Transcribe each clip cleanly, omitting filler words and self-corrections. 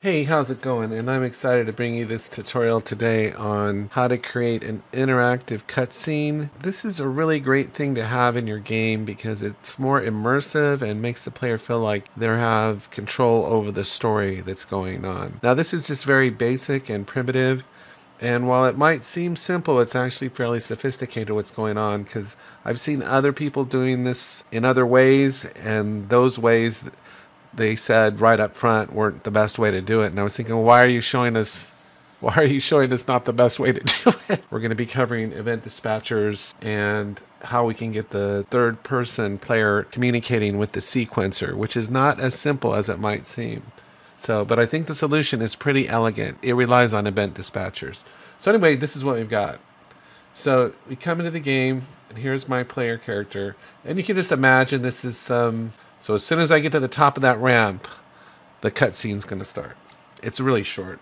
Hey, how's it going? And I'm excited to bring you this tutorial today on how to create an interactive cutscene. This is a really great thing to have in your game because it's more immersive and makes the player feel like they have control over the story that's going on. Now, this is just very basic and primitive. And while it might seem simple, it's actually fairly sophisticated what's going on, because I've seen other people doing this in other ways, and those ways they said right up front weren't the best way to do it. And I was thinking, well, why are you showing us not the best way to do it? We're going to be covering event dispatchers and how we can get the third-person player communicating with the sequencer, which is not as simple as it might seem. So, but I think the solution is pretty elegant. It relies on event dispatchers. So anyway, this is what we've got. So we come into the game, and here's my player character. And you can just imagine this is some... So as soon as I get to the top of that ramp, the cutscene's going to start. It's really short.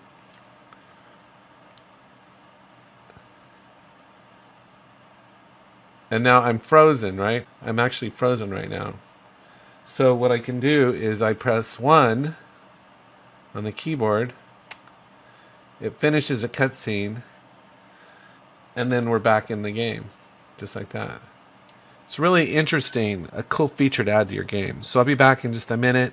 And now I'm frozen, right? I'm actually frozen right now. So what I can do is I press 1 on the keyboard. It finishes a cutscene. And then we're back in the game, just like that. It's really interesting, a cool feature to add to your game. So I'll be back in just a minute.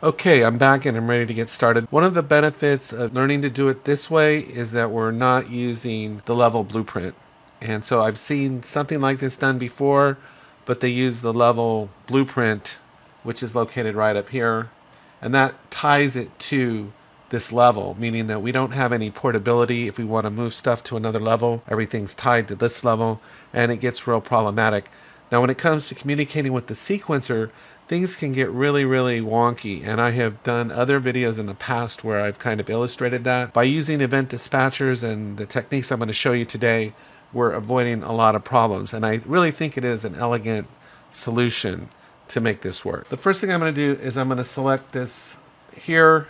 Okay, I'm back and I'm ready to get started. One of the benefits of learning to do it this way is that we're not using the level blueprint. And so I've seen something like this done before, but they use the level blueprint, which is located right up here. And that ties it to this level, meaning that we don't have any portability. If we want to move stuff to another level, everything's tied to this level, and it gets real problematic. Now, when it comes to communicating with the sequencer, things can get really, really wonky. And I have done other videos in the past where I've kind of illustrated that. By using event dispatchers and the techniques I'm going to show you today, we're avoiding a lot of problems. And I really think it is an elegant solution to make this work. The first thing I'm going to do is I'm going to select this here.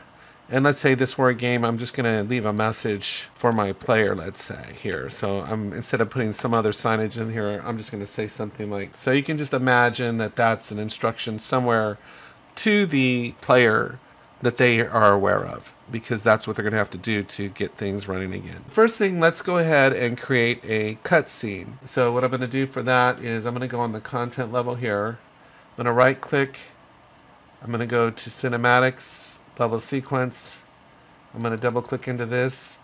And let's say this were a game, I'm just going to leave a message for my player, let's say, here. So I'm, instead of putting some other signage in here, I'm just going to say something like, so you can just imagine that that's an instruction somewhere to the player that they are aware of, because that's what they're going to have to do to get things running again. First thing, let's go ahead and create a cutscene. So what I'm going to do for that is I'm going to go on the content level here. I'm going to right click. I'm going to go to cinematics. Level sequence. I'm going to double click into this,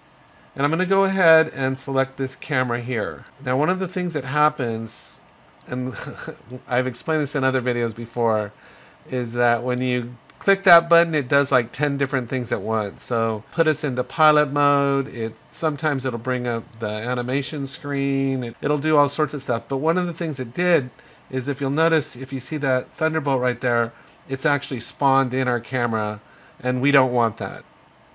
and I'm going to go ahead and select this camera here. Now, one of the things that happens, and I've explained this in other videos before, is that when you click that button, it does like 10 different things at once. So put us into pilot mode. Sometimes it'll bring up the animation screen. It'll do all sorts of stuff. But one of the things it did is, if you'll notice, if you see that thunderbolt right there, it's actually spawned in our camera. And we don't want that.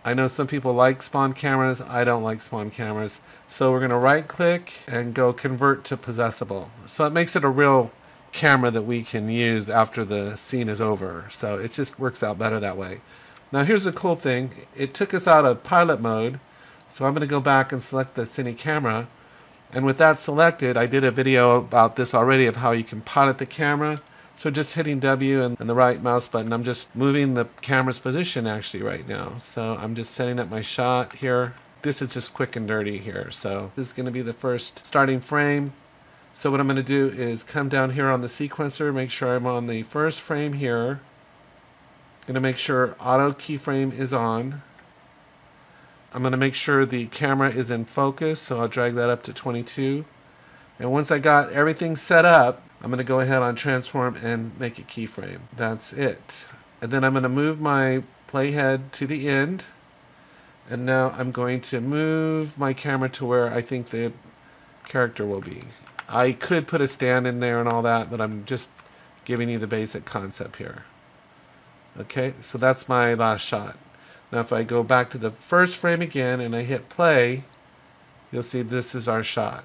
I know some people like spawn cameras. I don't like spawn cameras. So we're going to right click and go convert to possessable. So it makes it a real camera that we can use after the scene is over. So it just works out better that way. Now here's the cool thing. It took us out of pilot mode. So I'm going to go back and select the cine camera. And with that selected, I did a video about this already of how you can pilot the camera. So just hitting W and the right mouse button, I'm just moving the camera's position actually right now. So I'm just setting up my shot here. This is just quick and dirty here. So this is going to be the first starting frame. So what I'm going to do is come down here on the sequencer, make sure I'm on the first frame here. I'm going to make sure auto keyframe is on. I'm going to make sure the camera is in focus. So I'll drag that up to 22. And once I got everything set up, I'm going to go ahead on transform and make a keyframe. That's it. And then I'm going to move my playhead to the end. And now I'm going to move my camera to where I think the character will be. I could put a stand in there and all that, but I'm just giving you the basic concept here. Okay, so that's my last shot. Now if I go back to the first frame again and I hit play, you'll see this is our shot,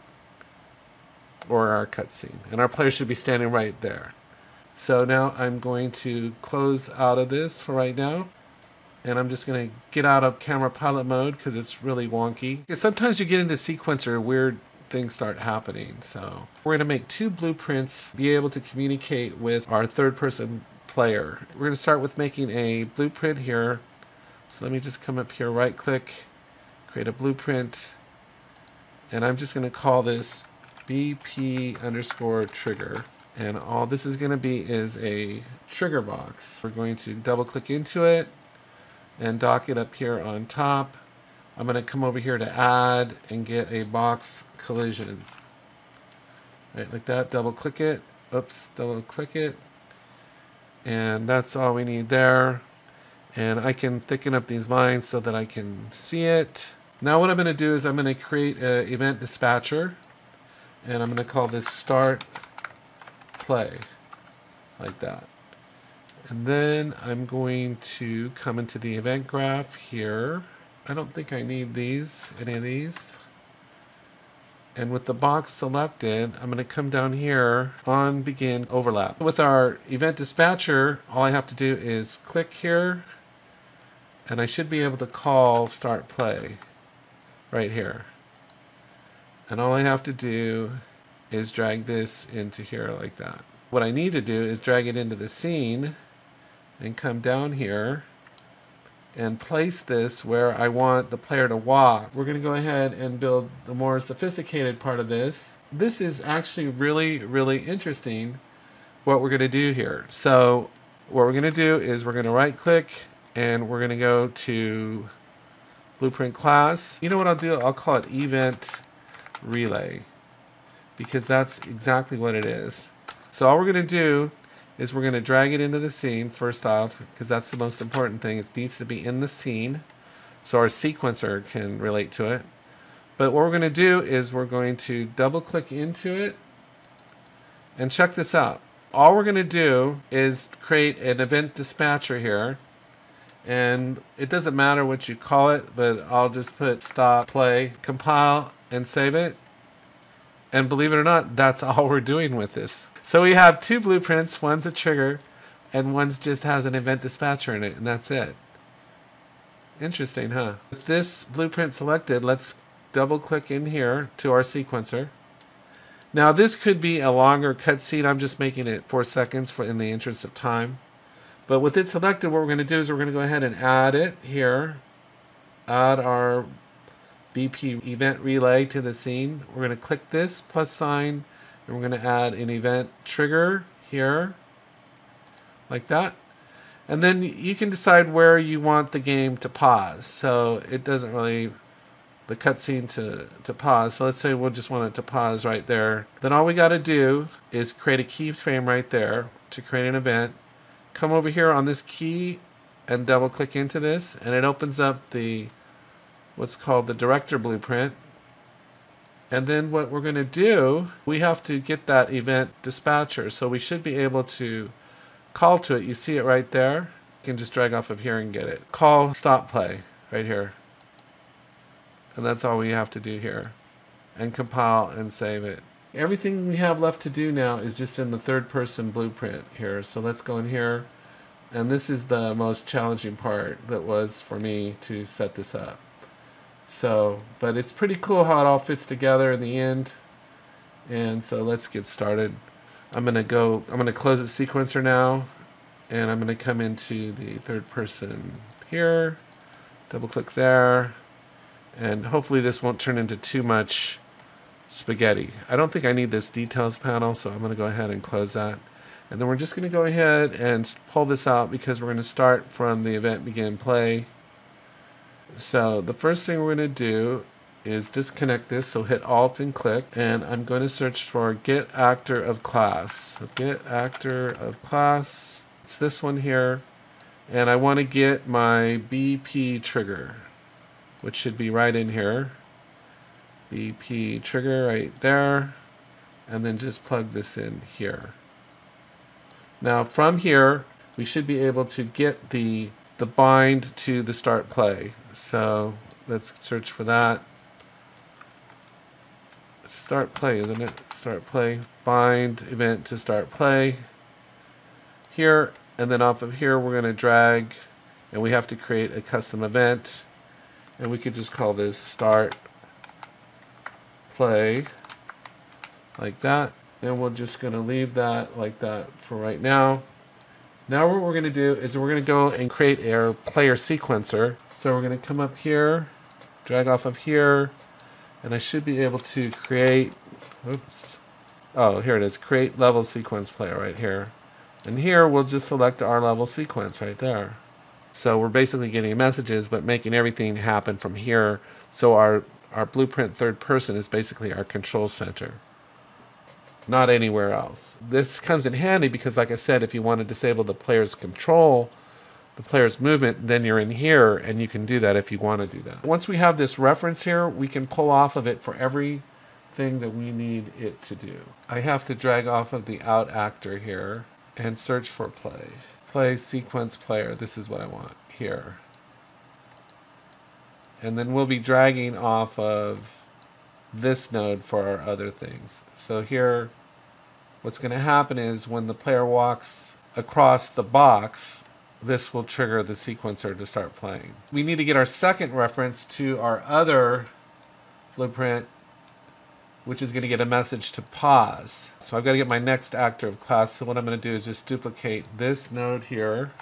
or our cutscene, and our player should be standing right there. So now I'm going to close out of this for right now, and I'm just going to get out of camera pilot mode because it's really wonky. Sometimes you get into sequencer, weird things start happening. So we're going to make two blueprints be able to communicate with our third person player. We're going to start with making a blueprint here. So let me just come up here, right click, create a blueprint, and I'm just going to call this bp_trigger. And all this is going to be is a trigger box. We're going to double click into it and dock it up here on top. I'm going to come over here to add and get a box collision. Right, like that, double click it. Oops, double click it. And that's all we need there. And I can thicken up these lines so that I can see it. Now what I'm going to do is I'm going to create an event dispatcher. And I'm going to call this start play, like that. And then I'm going to come into the event graph here. I don't think I need these, any of these. And with the box selected, I'm going to come down here on Begin Overlap. With our event dispatcher, all I have to do is click here, and I should be able to call start play right here. And all I have to do is drag this into here like that. What I need to do is drag it into the scene and come down here and place this where I want the player to walk. We're going to go ahead and build the more sophisticated part of this. This is actually really, really interesting what we're going to do here. So what we're going to do is we're going to right click and we're going to go to Blueprint Class. You know what I'll do? I'll call it Event Relay, because that's exactly what it is. So all we're going to do is we're going to drag it into the scene first off, because that's the most important thing. It needs to be in the scene so our sequencer can relate to it. But what we're going to do is we're going to double click into it and check this out. All we're going to do is create an event dispatcher here, and it doesn't matter what you call it, but I'll just put stop play, compile, and save it. And believe it or not, that's all we're doing with this. So we have two blueprints, one's a trigger, and one's just has an event dispatcher in it, and that's it. Interesting, huh? With this blueprint selected, let's double click in here to our sequencer. Now this could be a longer cutscene, I'm just making it 4 seconds for in the interest of time. But with it selected, what we're going to do is we're going to go ahead and add it here, add our BP event relay to the scene. We're going to click this plus sign, and we're going to add an event trigger here, like that. And then you can decide where you want the game to pause. So it doesn't really, the cutscene to pause. So let's say we'll just want it to pause right there. Then all we got to do is create a keyframe right there to create an event. Come over here on this key and double click into this, and it opens up the what's called the director blueprint. And then what we're going to do, we have to get that event dispatcher. So we should be able to call to it. You see it right there. You can just drag off of here and get it. Call stop play right here. And that's all we have to do here. And compile and save it. Everything we have left to do now is just in the third-person blueprint here. So let's go in here. And this is the most challenging part that was for me to set this up. So, but it's pretty cool how it all fits together in the end. And so let's get started. I'm going to close the sequencer now, and I'm going to come into the third person here, double click there, and hopefully this won't turn into too much spaghetti. I don't think I need this details panel, so I'm going to go ahead and close that. And then we're just going to go ahead and pull this out, because we're going to start from the event begin play. So the first thing we're going to do is disconnect this, so hit Alt and click, and I'm going to search for Get Actor of Class. So Get Actor of Class, it's this one here, and I want to get my BP trigger, which should be right in here. BP trigger right there, and then just plug this in here. Now from here, we should be able to get the bind to the start play. So let's search for that. Start play, isn't it? Start play, bind event to start play here, and then off of here we're gonna drag, and we have to create a custom event, and we could just call this start play, like that, and we're just gonna leave that like that for right now. Now what we're going to do is we're going to go and create our player sequencer. So we're going to come up here, drag off of here, and I should be able to create, oops, oh, here it is, create level sequence player right here. And here we'll just select our level sequence right there. So we're basically getting messages, but making everything happen from here. So our blueprint third person is basically our control center. Not anywhere else. This comes in handy because, like I said, if you want to disable the player's control, the player's movement, then you're in here and you can do that if you want to do that. Once we have this reference here, we can pull off of it for everything that we need it to do. I have to drag off of the out actor here and search for play. Play sequence player, this is what I want here. And then we'll be dragging off of this node for our other things. So here, what's going to happen is when the player walks across the box, this will trigger the sequencer to start playing. We need to get our second reference to our other blueprint, which is going to get a message to pause. So I've got to get my next actor of class. So what I'm going to do is just duplicate this node here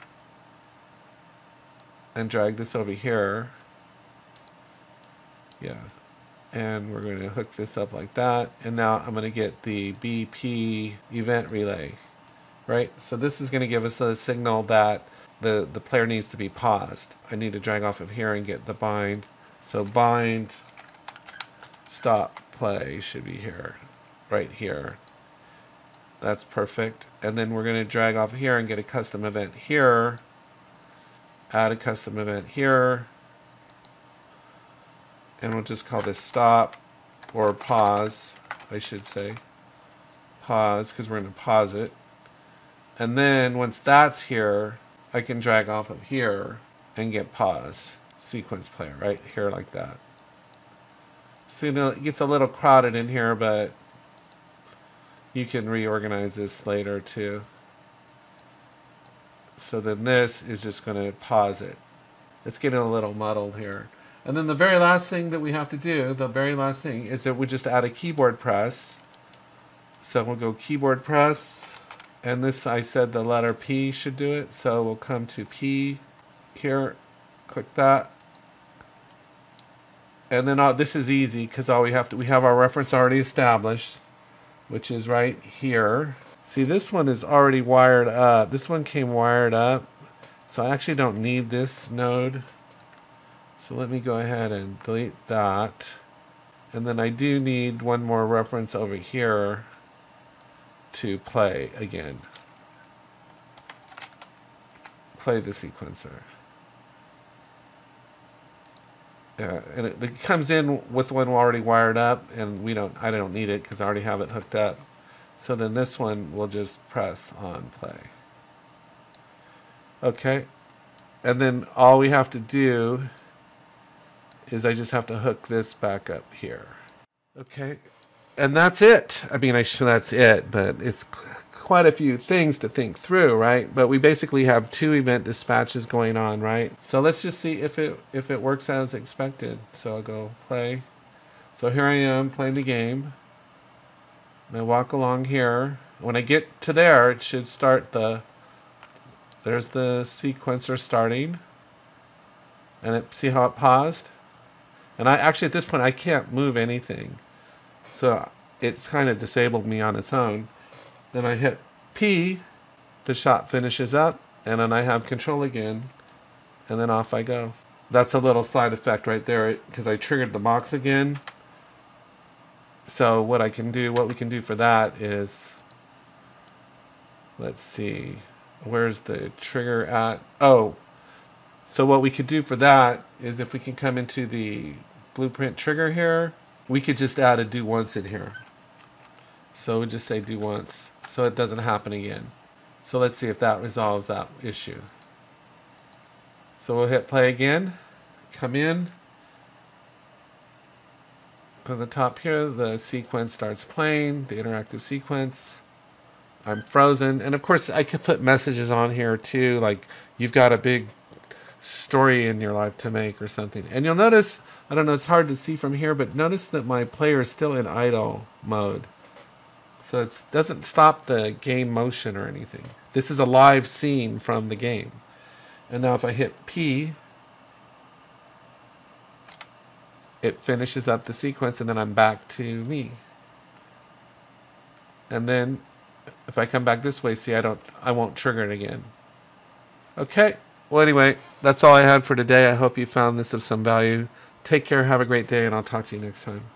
and drag this over here. Yeah. And we're going to hook this up like that. And now I'm going to get the BP event relay, right? So this is going to give us a signal that the player needs to be paused. I need to drag off of here and get the bind. So bind stop play should be here, right here. That's perfect. And then we're going to drag off here and get a custom event here. Add a custom event here. And we'll just call this stop or pause, I should say. Pause, because we're going to pause it. And then once that's here, I can drag off of here and get pause sequence player right here like that. So, you know, it gets a little crowded in here, but you can reorganize this later too. So then this is just going to pause it. It's getting a little muddled here. And then the very last thing that we have to do, the very last thing, is that we just add a keyboard press. So we'll go keyboard press, and this, I said the letter P should do it, so we'll come to P here, click that. And then all, this is easy, because all we have our reference already established, which is right here. See, this one is already wired up. This one came wired up, so I actually don't need this node. So let me go ahead and delete that. And then I do need one more reference over here to play again. Play the sequencer. Yeah, and it comes in with one already wired up, and I don't need it because I already have it hooked up. So then this one will just press on play. Okay. And then all we have to do is I just have to hook this back up here. Okay, and that's it. I mean, that's it, but it's quite a few things to think through, right? But we basically have two event dispatches going on, right? So let's just see if it works as expected. So I'll go play. So here I am playing the game. And I walk along here. When I get to there, it should start there's the sequencer starting. And see how it paused? And I actually, at this point, I can't move anything. So it's kind of disabled me on its own. Then I hit P, the shot finishes up, and then I have control again, and then off I go. That's a little side effect right there, because I triggered the box again. So what we can do for that is, let's see, where's the trigger at? Oh. So what we could do for that is if we can come into the blueprint trigger here, we could just add a do once in here. So we just say do once, so it doesn't happen again. So let's see if that resolves that issue. So we'll hit play again, come in. From the top here, the sequence starts playing, the interactive sequence. I'm frozen, and of course I could put messages on here too, like you've got a big story in your life to make or something. And you'll notice, I don't know, it's hard to see from here, but notice that my player is still in idle mode. So it doesn't stop the game motion or anything. This is a live scene from the game. And now if I hit P, it finishes up the sequence, and then I'm back to me. And then if I come back this way, see, I won't trigger it again. Okay. Well, anyway, that's all I had for today. I hope you found this of some value. Take care, have a great day, and I'll talk to you next time.